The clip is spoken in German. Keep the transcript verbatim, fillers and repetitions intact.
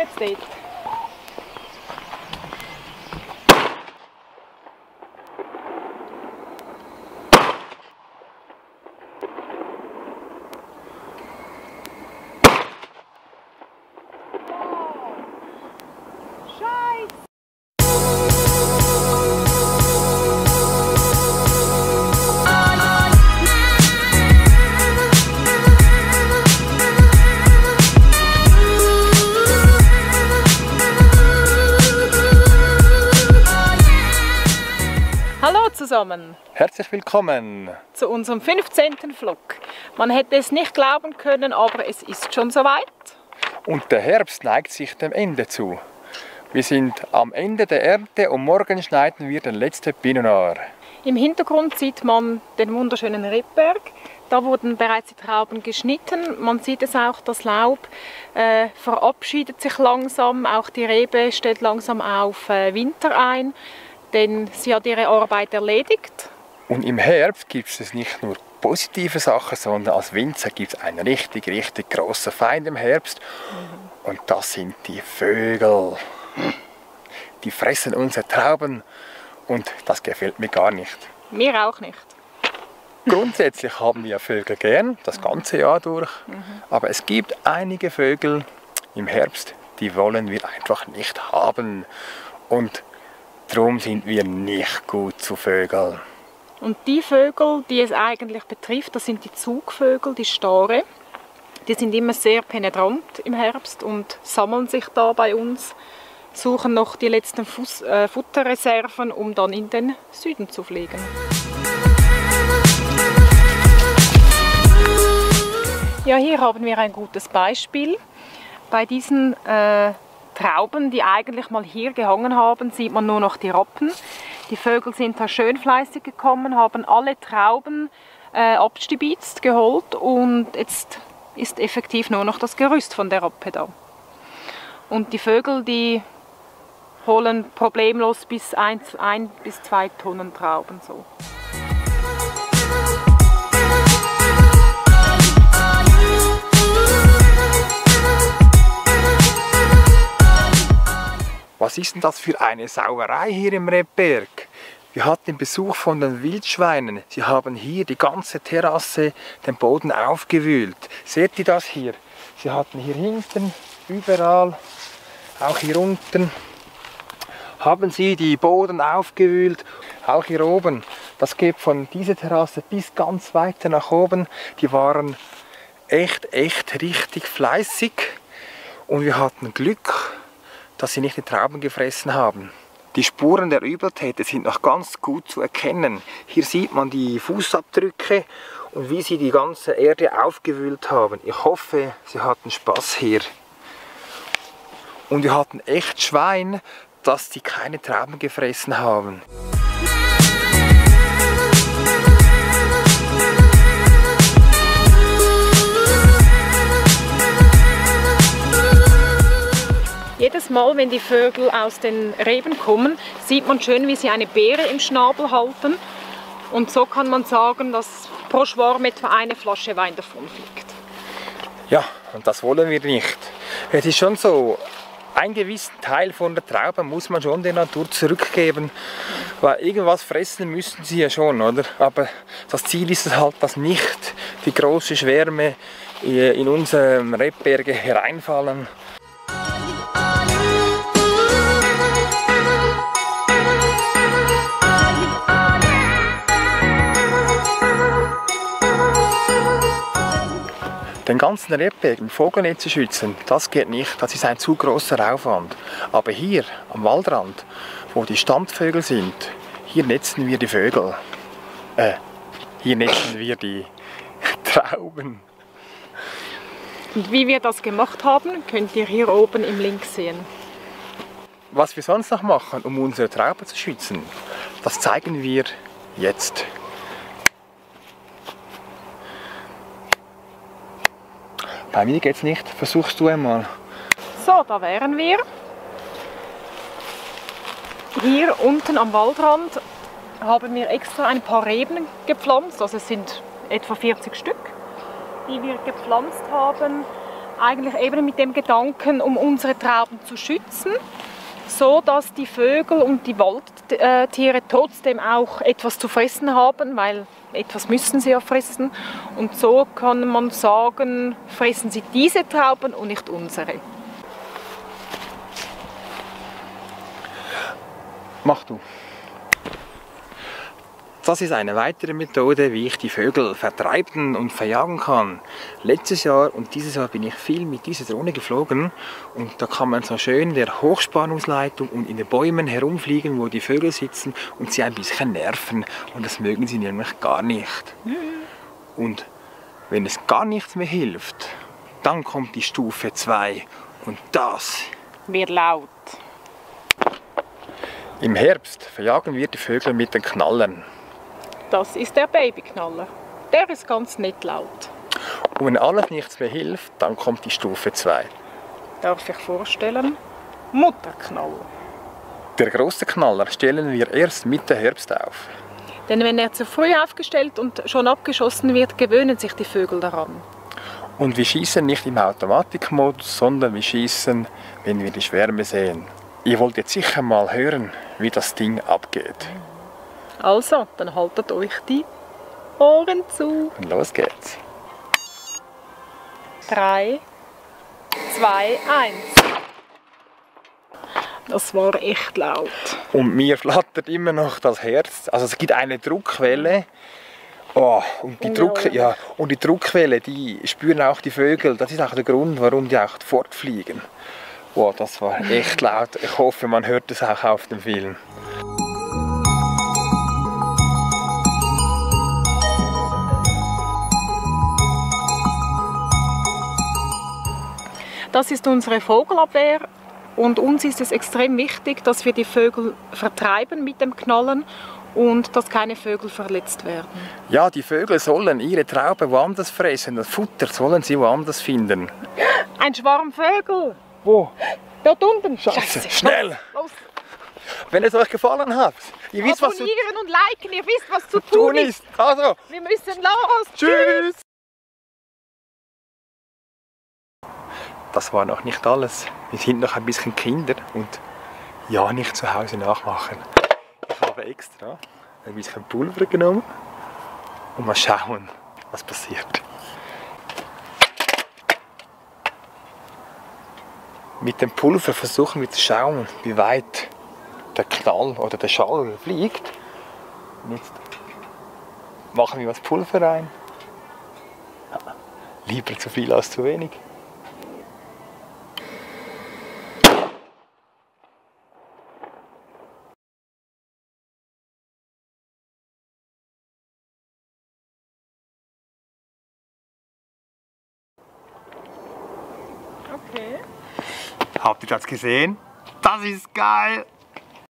target state. Zusammen. Herzlich willkommen zu unserem fünfzehnten Vlog. Man hätte es nicht glauben können, aber es ist schon soweit. Und der Herbst neigt sich dem Ende zu. Wir sind am Ende der Ernte und morgen schneiden wir den letzten Pinot Noir. Im Hintergrund sieht man den wunderschönen Rippberg. Da wurden bereits die Trauben geschnitten. Man sieht es auch, das Laub äh, verabschiedet sich langsam. Auch die Rebe stellt langsam auf äh, Winter ein. Denn sie hat ihre Arbeit erledigt. Und im Herbst gibt es nicht nur positive Sachen, sondern als Winzer gibt es einen richtig, richtig grossen Feind im Herbst. Mhm. Und das sind die Vögel. Die fressen unsere Trauben und das gefällt mir gar nicht. Mir auch nicht. Grundsätzlich haben wir Vögel gern, das ganze Jahr durch. Mhm. Aber es gibt einige Vögel im Herbst, die wollen wir einfach nicht haben. Und darum sind wir nicht gut zu Vögeln. Und die Vögel, die es eigentlich betrifft, das sind die Zugvögel, die Stare. Die sind immer sehr penetrant im Herbst und sammeln sich da bei uns, suchen noch die letzten Fuß, äh, Futterreserven, um dann in den Süden zu fliegen. Ja, hier haben wir ein gutes Beispiel. Bei diesen äh, Trauben, die eigentlich mal hier gehangen haben, sieht man nur noch die Rappen. Die Vögel sind da schön fleißig gekommen, haben alle Trauben äh, abstibitzt, geholt und jetzt ist effektiv nur noch das Gerüst von der Rappe da. Und die Vögel, die holen problemlos bis ein, ein bis zwei Tonnen Trauben so. Was ist denn das für eine Sauerei hier im Rippberg? Wir hatten Besuch von den Wildschweinen. Sie haben hier die ganze Terrasse, den Boden aufgewühlt. Seht ihr das hier? Sie hatten hier hinten, überall, auch hier unten, haben sie die Boden aufgewühlt. Auch hier oben, das geht von dieser Terrasse bis ganz weiter nach oben. Die waren echt, echt richtig fleißig und wir hatten Glück, dass sie nicht die Trauben gefressen haben. Die Spuren der Übeltäter sind noch ganz gut zu erkennen. Hier sieht man die Fußabdrücke und wie sie die ganze Erde aufgewühlt haben. Ich hoffe, sie hatten Spaß hier. Und wir hatten echt Schwein, dass sie keine Trauben gefressen haben. Jedes Mal, wenn die Vögel aus den Reben kommen, sieht man schön, wie sie eine Beere im Schnabel halten. Und so kann man sagen, dass pro Schwarm etwa eine Flasche Wein davonfliegt. Ja, und das wollen wir nicht. Es ist schon so, einen gewissen Teil von der Traube muss man schon der Natur zurückgeben. Weil irgendwas fressen müssen sie ja schon, oder? Aber das Ziel ist es halt, dass nicht die großen Schwärme in unsere Rippberge hereinfallen. Den ganzen Rippberg im Vogelnetz zu schützen, das geht nicht, das ist ein zu großer Aufwand. Aber hier am Waldrand, wo die Standvögel sind, hier netzen wir die Vögel. Äh, hier netzen wir die Trauben. Und wie wir das gemacht haben, könnt ihr hier oben im Link sehen. Was wir sonst noch machen, um unsere Trauben zu schützen, das zeigen wir jetzt. Bei mir geht's nicht. Versuchst du einmal. So, da wären wir. Hier unten am Waldrand haben wir extra ein paar Reben gepflanzt. Also es sind etwa vierzig Stück, die wir gepflanzt haben. eigentlich eben mit dem Gedanken, um unsere Trauben zu schützen, so dass die Vögel und die Waldtiere trotzdem auch etwas zu fressen haben, weil etwas müssen sie ja fressen. Und so kann man sagen, fressen sie diese Trauben und nicht unsere. Mach du. Das ist eine weitere Methode, wie ich die Vögel vertreiben und verjagen kann. Letztes Jahr und dieses Jahr bin ich viel mit dieser Drohne geflogen und da kann man so schön der Hochspannungsleitung und in den Bäumen herumfliegen, wo die Vögel sitzen und sie ein bisschen nerven. Und das mögen sie nämlich gar nicht. Und wenn es gar nichts mehr hilft, dann kommt die Stufe zwei und das wird laut. Im Herbst verjagen wir die Vögel mit den Knallern. Das ist der Babyknaller. Der ist ganz nicht laut. Und wenn alles nichts mehr hilft, dann kommt die Stufe zwei. Darf ich vorstellen? Mutterknaller. Der große Knaller stellen wir erst Mitte Herbst auf. Denn wenn er zu früh aufgestellt und schon abgeschossen wird, gewöhnen sich die Vögel daran. Und wir schießen nicht im Automatikmodus, sondern wir schießen, wenn wir die Schwärme sehen. Ihr wollt jetzt sicher mal hören, wie das Ding abgeht. Also, dann haltet euch die Ohren zu. Und los geht's. drei, zwei, eins. Das war echt laut. Und mir flattert immer noch das Herz. Also es gibt eine Druckwelle. Oh, und, die Druck, ja, und die Druckwelle, die spüren auch die Vögel. Das ist auch der Grund, warum die auch fortfliegen. Wow, das war echt laut. Ich hoffe, man hört es auch auf dem Film. Das ist unsere Vogelabwehr und uns ist es extrem wichtig, dass wir die Vögel vertreiben mit dem Knallen und dass keine Vögel verletzt werden. Ja, die Vögel sollen ihre Trauben woanders fressen, das Futter sollen sie woanders finden. Ein Schwarm Vögel! Wo? Dort unten! Scheiße, Scheiße. Schnell! Los. Wenn es euch gefallen hat, ihr wisst, was zu tun ist. Abonnieren und liken, ihr wisst, was zu tun ist. Also, wir müssen los! Tschüss! Das war noch nicht alles. Wir sind noch ein bisschen Kinder und ja nicht zu Hause nachmachen. Ich habe extra ein bisschen Pulver genommen und mal schauen, was passiert. Mit dem Pulver versuchen wir zu schauen, wie weit der Knall oder der Schall fliegt. Und jetzt machen wir das Pulver rein. Ja, lieber zu viel als zu wenig. Okay. Habt ihr das gesehen? Das ist geil!